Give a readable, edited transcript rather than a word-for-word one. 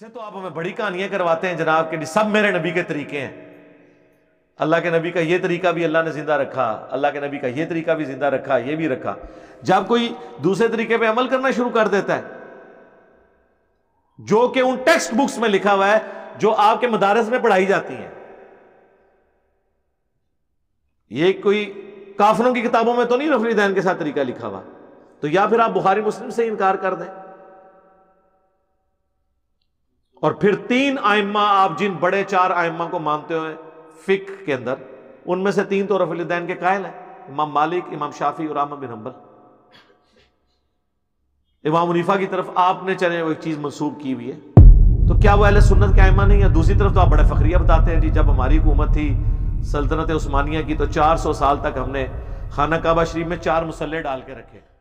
ऐसे तो आप हमें बड़ी कहानियां करवाते हैं जनाब के सब मेरे नबी के तरीके हैं। अल्लाह के नबी का ये तरीका भी अल्लाह ने जिंदा रखा, अल्लाह के नबी का ये तरीका भी जिंदा रखा, ये भी रखा। जब कोई दूसरे तरीके पे अमल करना शुरू कर देता है जो कि उन टेक्स्ट बुक्स में लिखा हुआ है जो आपके मदारस में पढ़ाई जाती हैं, ये कोई काफिरों की किताबों में तो नहीं रफली दैन के साथ तरीका लिखा हुआ, तो या फिर आप बुखारी मुस्लिम से इनकार कर दें। और फिर तीन आइम्मा, आप जिन बड़े चार आइम्मा को मानते हो फिक के अंदर, उनमें से तीन तो रफली दैन के कायल है, इमाम मालिक, इमाम शाफी और अहमद बिन हंबल। इमाम हनीफा की तरफ आपने चले वो एक चीज मंसूब की हुई है, तो क्या वो अहले सुन्नत के आइम्मा नहीं है? दूसरी तरफ तो आप बड़े फखरिया बताते हैं जी जब हमारी हुकूमत थी सल्तनत उस्मानिया की तो 400 साल तक हमने खाना काबा शरीफ में 4 मुसल्ले डाल के रखे।